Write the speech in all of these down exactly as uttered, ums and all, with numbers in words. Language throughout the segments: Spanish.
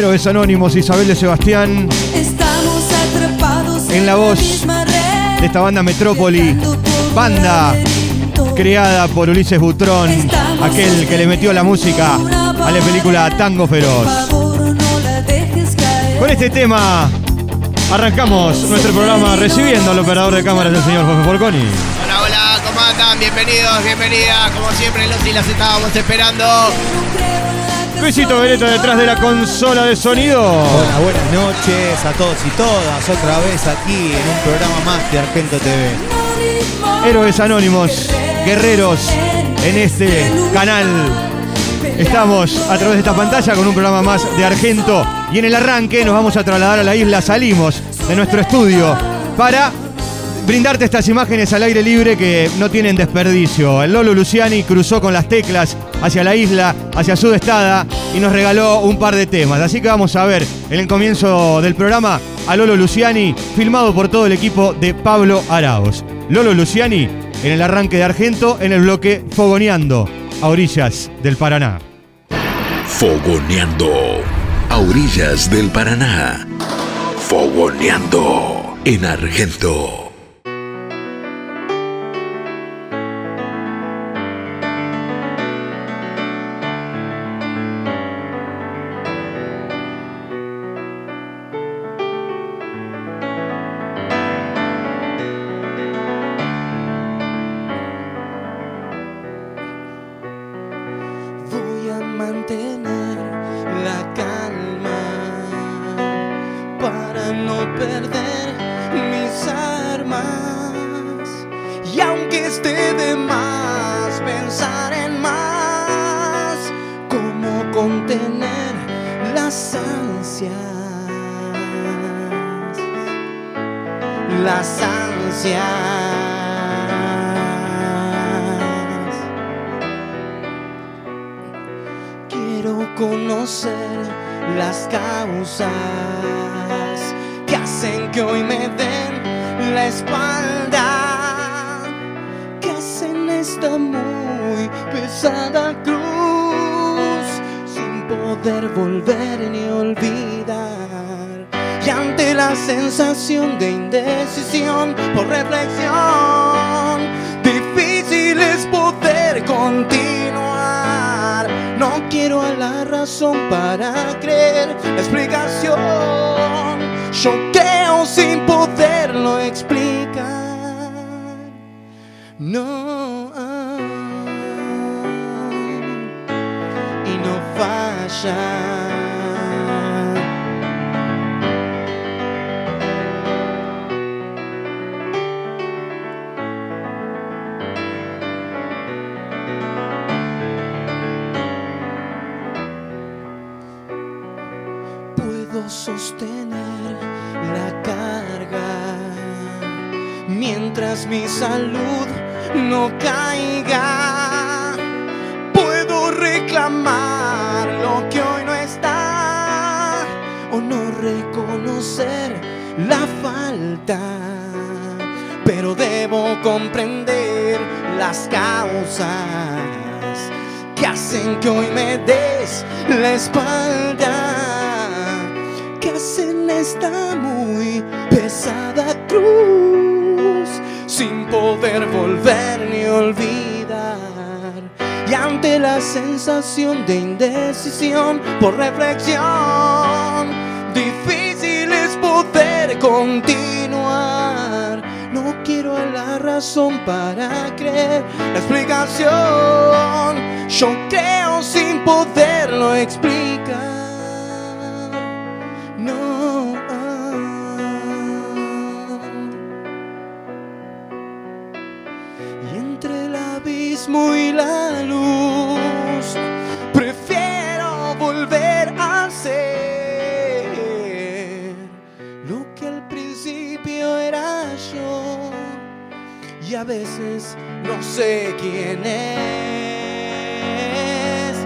Héroes Anónimos, Isabel de Sebastián. Estamos atrapados en la voz de esta banda Metrópoli, banda creada por Ulises Butrón, aquel que le metió la música a la película Tango Feroz. Con este tema arrancamos nuestro programa recibiendo al operador de cámaras, el señor José Forconi. Hola, hola, ¿cómo andan? Bienvenidos, bienvenidas. Como siempre, los y las estábamos esperando. Luisito Beretta detrás de la consola de sonido. Hola, buenas noches a todos y todas. Otra vez aquí en un programa más de Argento T V. Héroes Anónimos, guerreros en este canal. Estamos a través de esta pantalla con un programa más de Argento. Y en el arranque nos vamos a trasladar a la isla. Salimos de nuestro estudio para brindarte estas imágenes al aire libre que no tienen desperdicio. El Lolo Luciani cruzó con las teclas hacia la isla, hacia su destada, y nos regaló un par de temas. Así que vamos a ver en el comienzo del programa a Lolo Luciani, filmado por todo el equipo de Pablo Araos. Lolo Luciani en el arranque de Argento, en el bloque Fogoneando, a orillas del Paraná. Fogoneando, a orillas del Paraná. Fogoneando en Argento. Sostener la carga mientras mi salud no caiga. Puedo reclamar lo que hoy no está o no reconocer la falta, pero debo comprender las causas que hacen que hoy me des la espalda. En esta muy pesada cruz, sin poder volver ni olvidar, y ante la sensación de indecisión por reflexión, difícil es poder continuar. No quiero la razón para creer la explicación, yo creo sin poderlo explicar. Y la luz, prefiero volver a ser lo que al principio era yo, y a veces no sé quién es.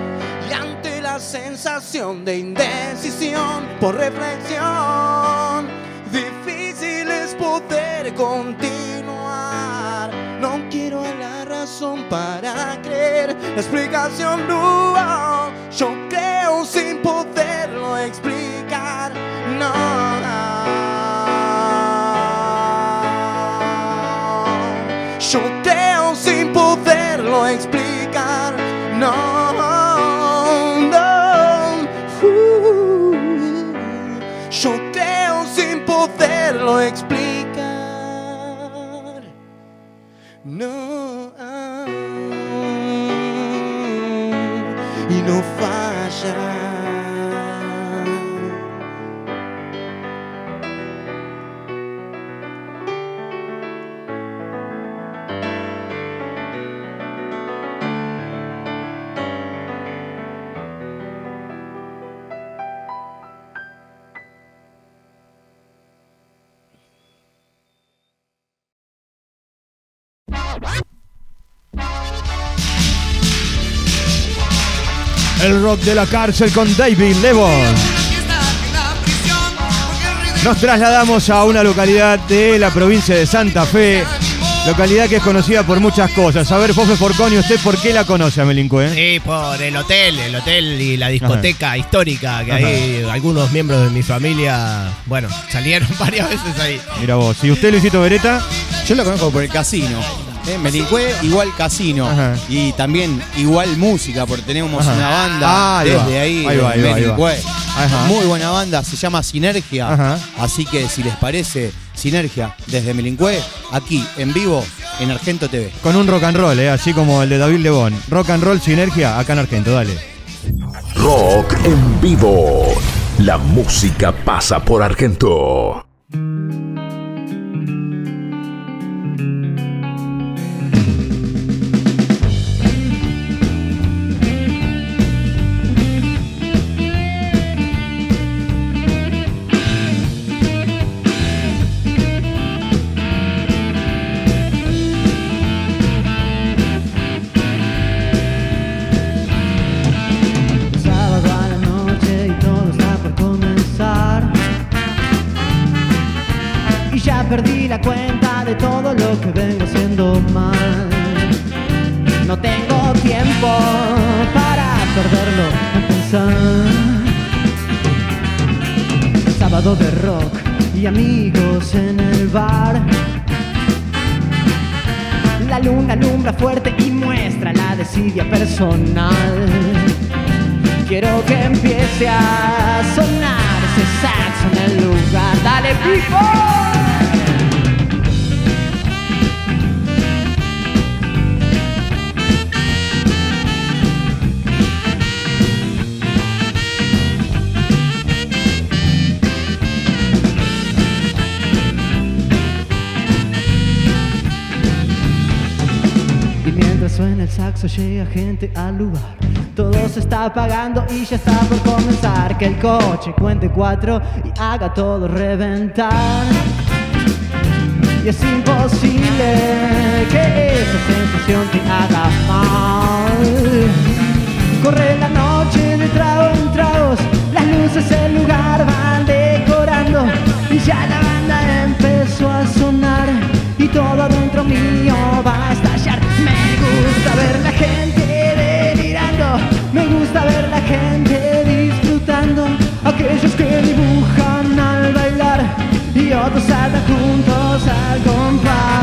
Y ante la sensación de indecisión por reflexión, difícil es poder continuar. No quiero hablar para creer la explicación, no, yo creo sin poderlo explicar. choteo sin poderlo explicar. No, no, uh, choteo sin poderlo explicar. No, ah, y no falla. El rock de la cárcel con David Lebón. Nos trasladamos a una localidad de la provincia de Santa Fe, localidad que es conocida por muchas cosas. A ver, José Forconi, ¿usted por qué la conoce a Melincué? Sí, por el hotel, el hotel y la discoteca. Ajá. Histórica, que hay algunos miembros de mi familia, bueno, salieron varias veces ahí. Mira vos, ¿y usted, Luisito Beretta? Yo lo conozco por el casino. ¿Eh? Melincué igual casino. Ajá. Y también igual música, porque tenemos, ajá, una banda ahí desde va. ahí, ahí, va, ahí Melincué. Va, muy buena banda, se llama Sinergia. Ajá. Así que si les parece, Sinergia desde Melincué, aquí en vivo en Argento T V. Con un rock and roll, ¿eh? Así como el de David Lebón. Rock and roll, Sinergia, acá en Argento, dale. Rock en vivo. La música pasa por Argento. Personal. Quiero que empiece a sonar ese saxo en el lugar. ¡Dale, people! Suena el saxo, llega gente al lugar. Todo se está apagando y ya está por comenzar. Que el coche cuente cuatro y haga todo reventar. Y es imposible que esa sensación te haga mal. Corre la noche de trago en tragos. Las luces del lugar van decorando. Y ya la banda empezó a sonar. Y todo dentro mío va a estallar. Me gusta ver la gente delirando, me gusta ver la gente disfrutando. Aquellos que dibujan al bailar y otros saltan juntos al compás.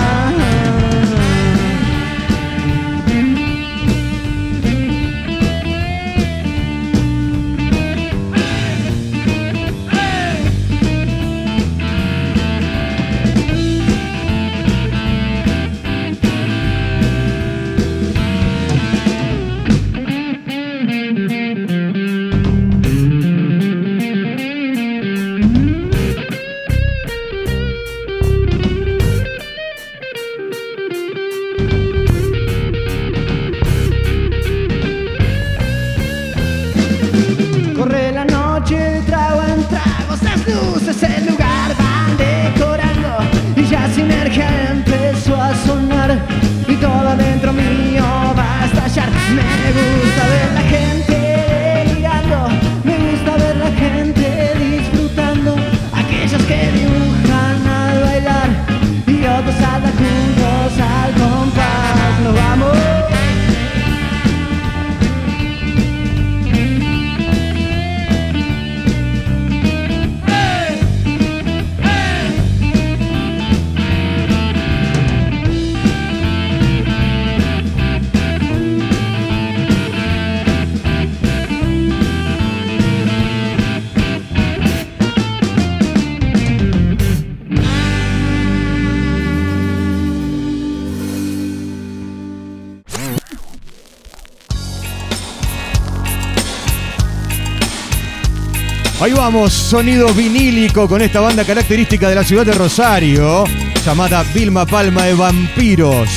Ahí vamos, sonido vinílico con esta banda característica de la ciudad de Rosario, llamada Vilma Palma e Vampiros.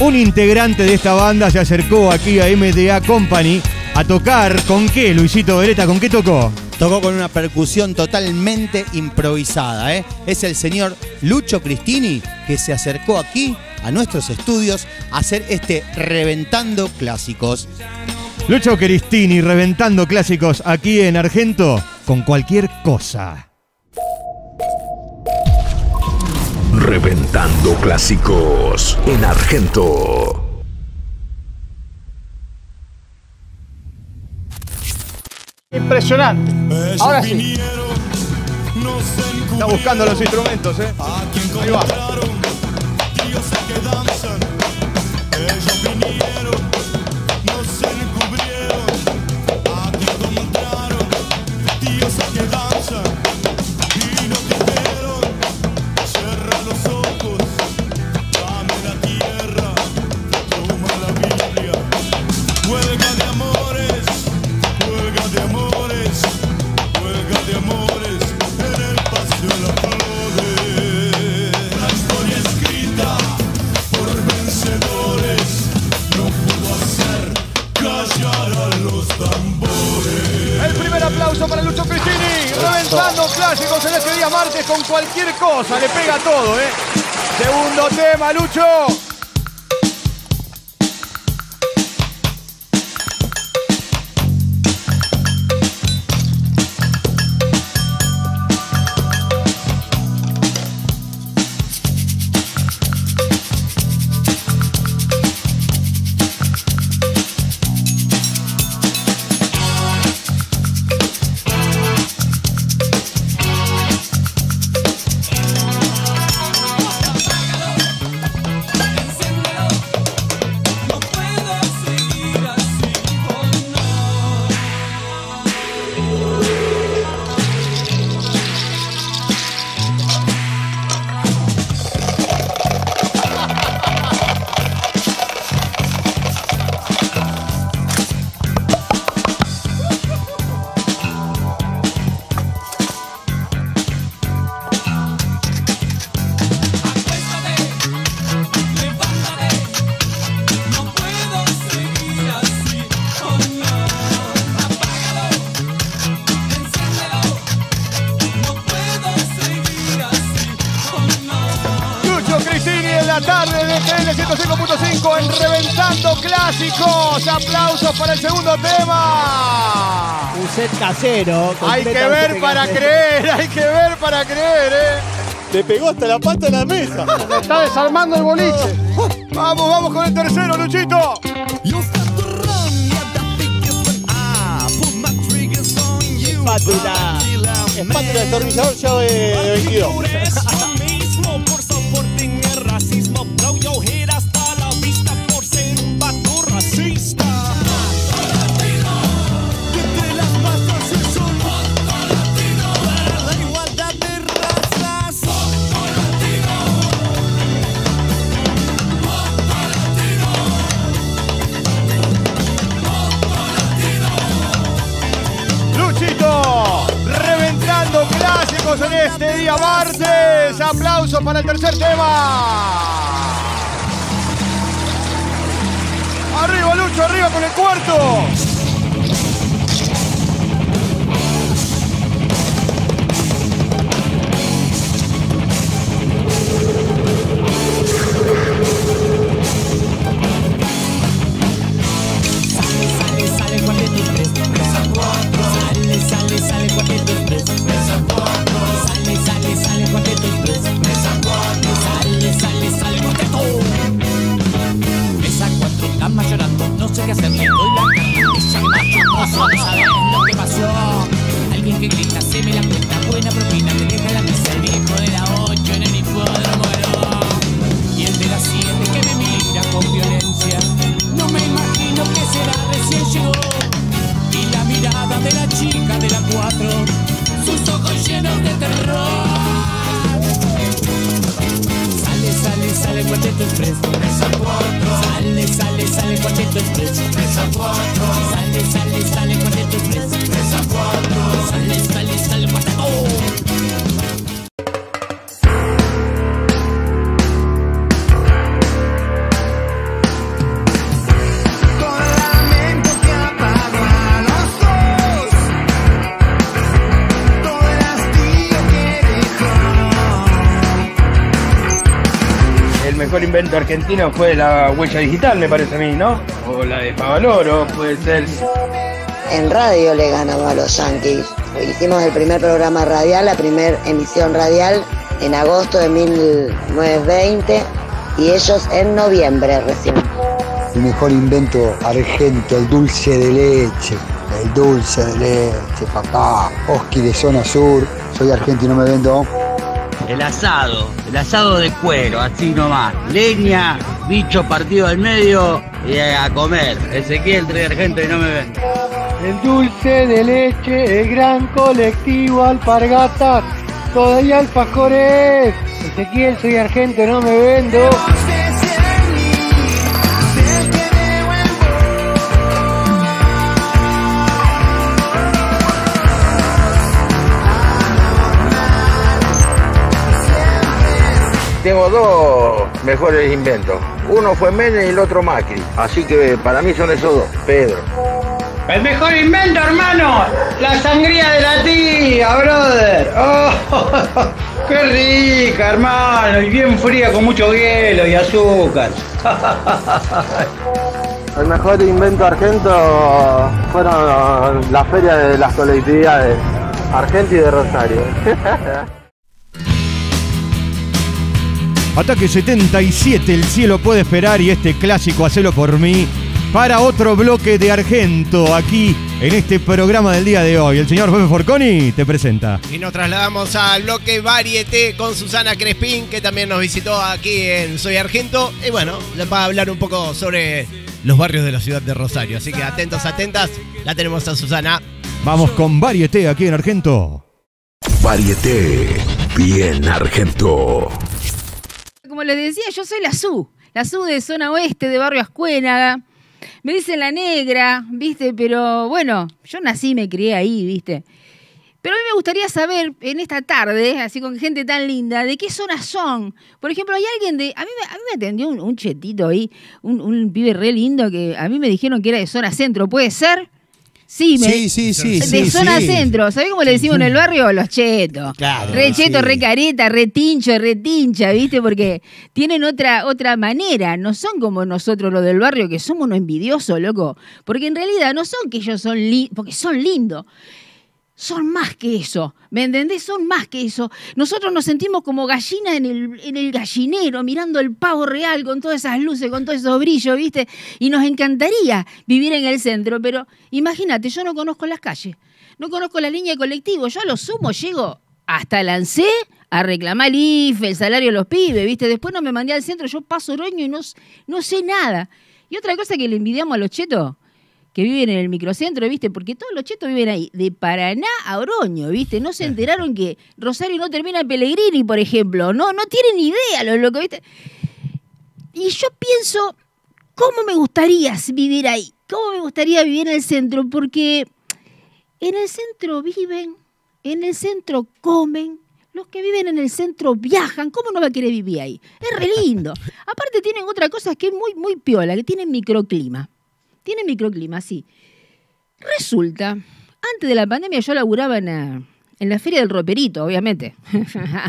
Un integrante de esta banda se acercó aquí a M D A Company a tocar. ¿Con qué, Luisito Beretta? ¿Con qué tocó? Tocó con una percusión totalmente improvisada, ¿eh? Es el señor Lucho Cristini que se acercó aquí a nuestros estudios a hacer este Reventando Clásicos. Lucho Cristini, Reventando Clásicos aquí en Argento, con cualquier cosa. Reventando Clásicos en Argento. Impresionante. Ahora sí. Está buscando los instrumentos, ¿eh? Ahí va. Clásicos en este día martes con cualquier cosa, le pega todo, ¿eh? Segundo tema, Lucho. En Reventando Clásicos, aplausos para el segundo tema. Un set casero. Hay que ver para creer, hay que ver para creer, ¿eh? Te pegó hasta la pata en la mesa. Me está desarmando el boliche. Vamos, vamos con el tercero, Luchito. Espátula. Espátula de destornillador, llave de veintidós. En este día martes, aplausos para el tercer tema. Arriba, Lucho, arriba con el cuarto. Sale, sale, sale, sale, sale, sale, sale, sale, sale, cuarteto express. Mesa cuatro. Sale, sale, sale, cuarteto. Mesa cuatro, cama llorando. No sé qué hacer, me doy la cara. No sabes lo que pasó. Alguien que grita, se me la cuenta. Buena propina, te deja la mesa. El viejo de la ocho en el hipódromo moró. Y el de la siete que me mira con violencia. No me imagino que será, recién llegó. Y la mirada de la chica de la cuatro, sus ojos llenos de terror. Sale, sale, sale, cuarteto express. Mesa cuatro. Sale, sale, sale, cuarteto express. Mesa cuatro. Sale, sale, sale, cuarteto express. Mesa cuatro. Sale, sale, sale. mejor invento argentino fue la huella digital, me parece a mí, ¿no? O la de Pavaloro, puede ser. En radio le ganamos a los yanquis. Hicimos el primer programa radial, la primera emisión radial en agosto de mil novecientos veinte y ellos en noviembre recién. El mejor invento argento, el dulce de leche, el dulce de leche, papá. Oski de zona sur, soy argento y no me vendo. El asado, el asado de cuero, así nomás. Leña, bicho partido al medio y a comer. Ezequiel, soy argento y no me vendo. El dulce de leche, el gran colectivo, alpargatas, todavía alfajores. Ezequiel, soy argento y no me vendo. Tengo dos mejores inventos. Uno fue Menem y el otro Macri. Así que para mí son esos dos. Pedro. El mejor invento, hermano. La sangría de la tía, brother. Oh, qué rica, hermano. Y bien fría con mucho hielo y azúcar. El mejor invento argento fueron la feria de las colectividades. Argento y de Rosario. Ataque setenta y siete, el cielo puede esperar y este clásico, hacelo por mí, para otro bloque de Argento, aquí en este programa del día de hoy. El señor José Forconi te presenta. Y nos trasladamos al bloque Varieté con Susana Crespín, que también nos visitó aquí en Soy Argento. Y bueno, les va a hablar un poco sobre los barrios de la ciudad de Rosario. Así que atentos, atentas, la tenemos a Susana. Vamos con Varieté aquí en Argento. Varieté, bien Argento. Como les decía, yo soy la S U, la S U de zona oeste, de Barrio Ascuénaga. Me dicen la negra, ¿viste? Pero bueno, yo nací, me crié ahí, ¿viste? Pero a mí me gustaría saber, en esta tarde, así con gente tan linda, ¿de qué zona son? Por ejemplo, hay alguien de... A mí, a mí me atendió un, un chetito ahí, un, un pibe re lindo que a mí me dijeron que era de zona centro, ¿puede ser? Sí, me, sí, sí, sí. De sí, zona sí. Centro. ¿Sabés cómo le decimos en el barrio? Los chetos. Claro, re cheto, sí. Re careta, re tincho, re tincha, ¿viste? Porque tienen otra, otra manera. No son como nosotros los del barrio, que somos unos envidiosos, loco. Porque en realidad no son que ellos son lindos, porque son lindos. Son más que eso, ¿me entendés? Son más que eso. Nosotros nos sentimos como gallinas en el, en el gallinero, mirando el pavo real con todas esas luces, con todos esos brillos, ¿viste? Y nos encantaría vivir en el centro, pero imagínate, yo no conozco las calles, no conozco la línea de colectivo, yo a lo sumo llego hasta el ANSÉ a reclamar el I F E, el salario de los pibes, ¿viste? Después no me mandé al centro, yo paso Oroño y no, no sé nada. Y otra cosa que le envidiamos a los chetos, que viven en el microcentro, ¿viste? Porque todos los chetos viven ahí, de Paraná a Oroño, ¿viste? No se enteraron que Rosario no termina en Pellegrini, por ejemplo. No, no tienen idea los locos, ¿viste? Y yo pienso, ¿cómo me gustaría vivir ahí? ¿Cómo me gustaría vivir en el centro? Porque en el centro viven, en el centro comen, los que viven en el centro viajan. ¿Cómo no va a querer vivir ahí? Es re lindo. Aparte tienen otra cosa que es muy, muy piola, que tienen microclima. Tiene microclima, sí. Resulta, antes de la pandemia yo laburaba en la, en la Feria del Roperito, obviamente.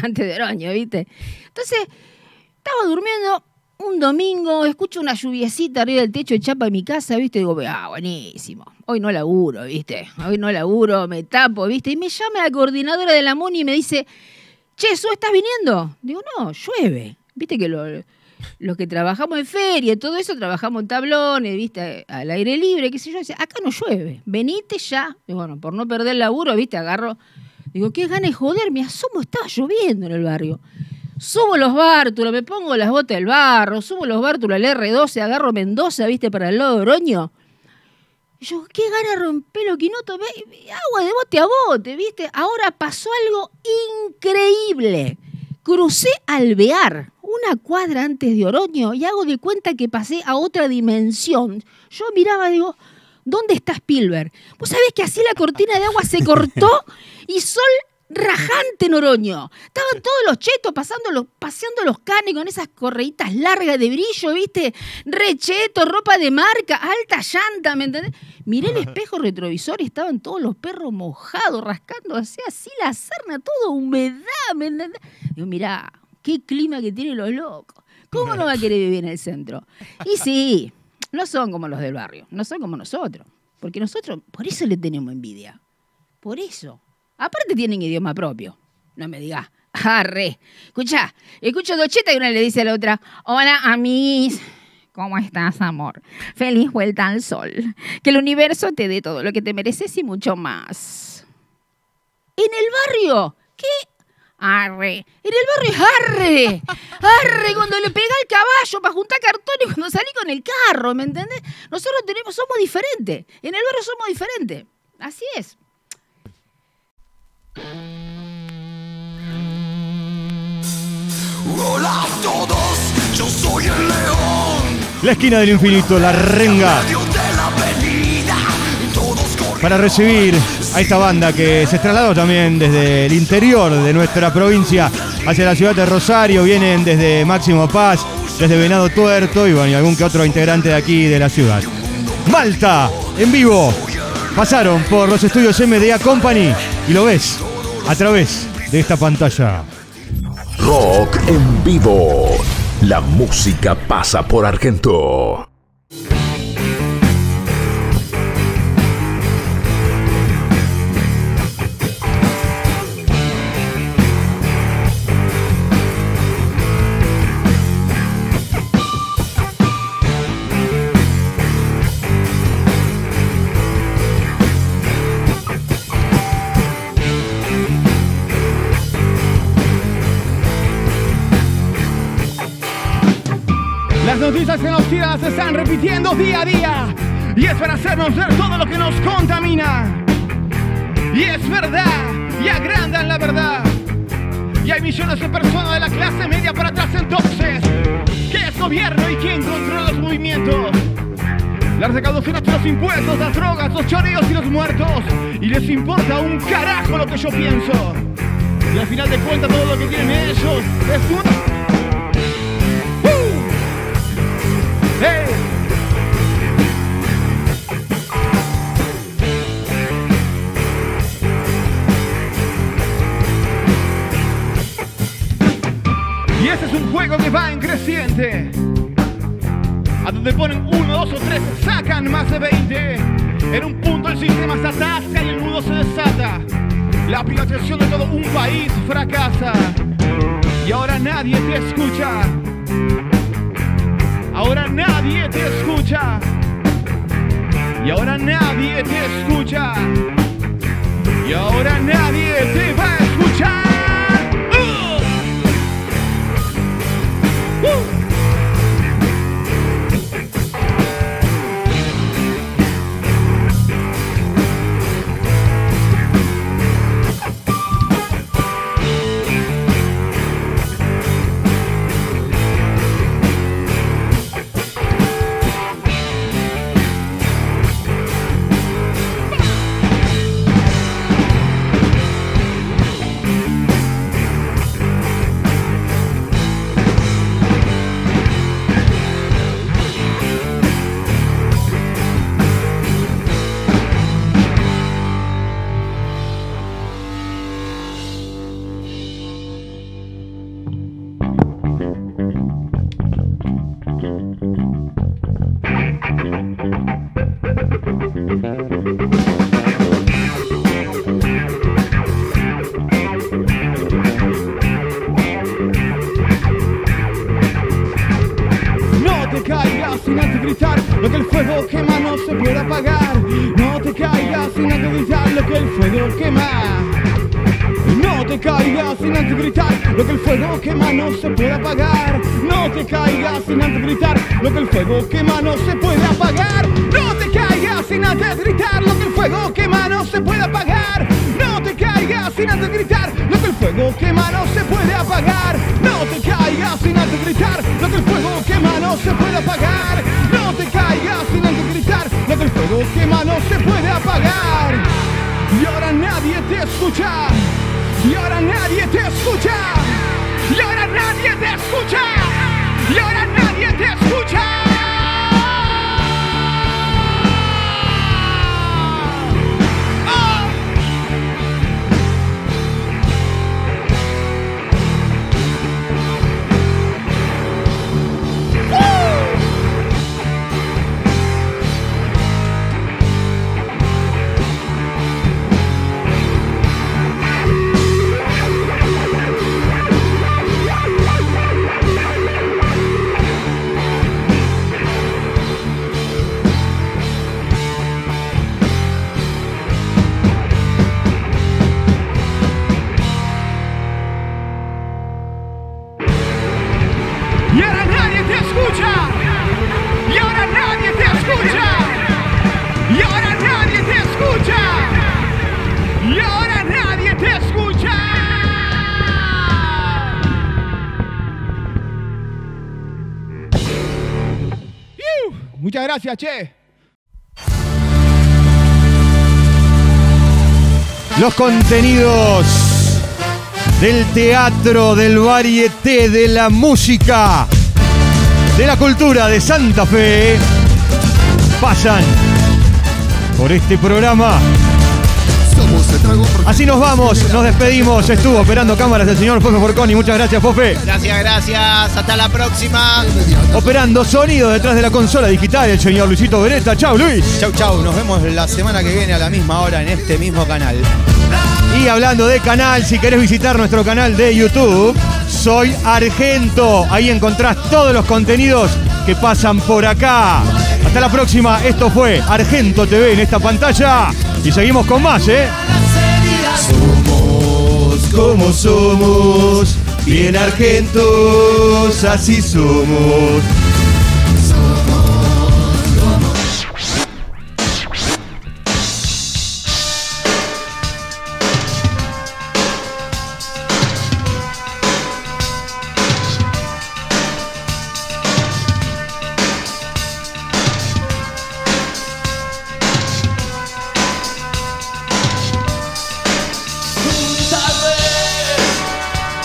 Antes de Oroño, ¿viste? Entonces, estaba durmiendo un domingo, escucho una lluviecita arriba del techo de chapa de mi casa, ¿viste? Digo, ah, buenísimo. Hoy no laburo, ¿viste? Hoy no laburo, me tapo, ¿viste? Y me llama la coordinadora de la MUNI y me dice, che, ¿so estás viniendo? Digo, no, llueve. ¿Viste que lo... Los que trabajamos en feria y todo eso, trabajamos en tablones, viste, al aire libre, qué sé yo. Dice, acá no llueve, venite ya. Y bueno, por no perder laburo, viste, agarro. Digo, qué ganas de joder, me asomo, estaba lloviendo en el barrio. Subo los bártulos, me pongo las botas del barro, subo los bártulos al R doce, agarro Mendoza, viste, para el lado de Oroño. Y yo, qué ganas de romper los quinotos, agua de bote a bote, viste. Ahora pasó algo increíble. Crucé Alvear, una cuadra antes de Oroño, y hago de cuenta que pasé a otra dimensión. Yo miraba, digo, ¿dónde está Spielberg? ¿Vos sabés que así la cortina de agua se cortó y sol rajante en Oroño? Estaban todos los chetos pasando los, paseando los canes con esas correitas largas de brillo, ¿viste? Recheto, ropa de marca, alta llanta, ¿me entendés? Miré el espejo retrovisor y estaban todos los perros mojados, rascando así, así la sarna, toda humedad, ¿me entendés? Digo, mirá, qué clima que tienen los locos. ¿Cómo no va a querer vivir en el centro? Y sí, no son como los del barrio, no son como nosotros. Porque nosotros, por eso le tenemos envidia. Por eso. Aparte tienen idioma propio. No me digas, arre. Escuchá, escucho dos chetas y una le dice a la otra, hola, amiguis. ¿Cómo estás, amor? Feliz vuelta al sol. Que el universo te dé todo lo que te mereces y mucho más. ¿En el barrio? ¿Qué? Arre. En el barrio es arre. Arre, cuando le pega al caballo para juntar cartones, cuando salí con el carro, ¿me entendés? Nosotros tenemos, somos diferentes. En el barrio somos diferentes. Así es. Hola a todos, yo soy el león. La esquina del infinito, La Renga. Para recibir a esta banda que se trasladó también desde el interior de nuestra provincia hacia la ciudad de Rosario. Vienen desde Máximo Paz, desde Venado Tuerto y bueno, y algún que otro integrante de aquí de la ciudad. Malta, en vivo. Pasaron por los estudios M D A Company y lo ves a través de esta pantalla. Rock en vivo. La música pasa por Argento. Noticias que nos tiran se están repitiendo día a día y es para hacernos ver todo lo que nos contamina. Y es verdad, y agrandan la verdad. Y hay millones de personas de la clase media para atrás entonces. ¿Qué es gobierno y quién controla los movimientos? Las recaudaciones de los impuestos, las drogas, los choreos y los muertos. Y les importa un carajo lo que yo pienso. Y al final de cuentas todo lo que tienen ellos es un... Hey. Y este es un juego que va en creciente. A donde ponen uno, dos o tres, sacan más de veinte. En un punto el sistema se atasca y el nudo se desata. La privatización de todo un país fracasa. Y ahora nadie te escucha. Ahora nadie te escucha. Y ahora nadie te escucha. Y ahora nadie te va a escuchar. ¡Uh! gracias, che. Los contenidos del teatro, del varieté, de la música, de la cultura de Santa Fe pasan por este programa. Así nos vamos, nos despedimos. Estuvo operando cámaras el señor José Forconi. Muchas gracias, Fofe. Gracias, gracias. Hasta la próxima. Operando sonido detrás de la consola digital el señor Luisito Beretta. Chau, Luis. Chau, chau. Nos vemos la semana que viene a la misma hora en este mismo canal. Y hablando de canal, si querés visitar nuestro canal de YouTube, Soy Argento. Ahí encontrás todos los contenidos que pasan por acá. Hasta la próxima. Esto fue Argento T V en esta pantalla. Y seguimos con más, ¿eh? Somos como somos, bien argentos, así somos.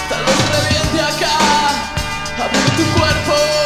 Tal vez reviente acá, abre tu cuerpo.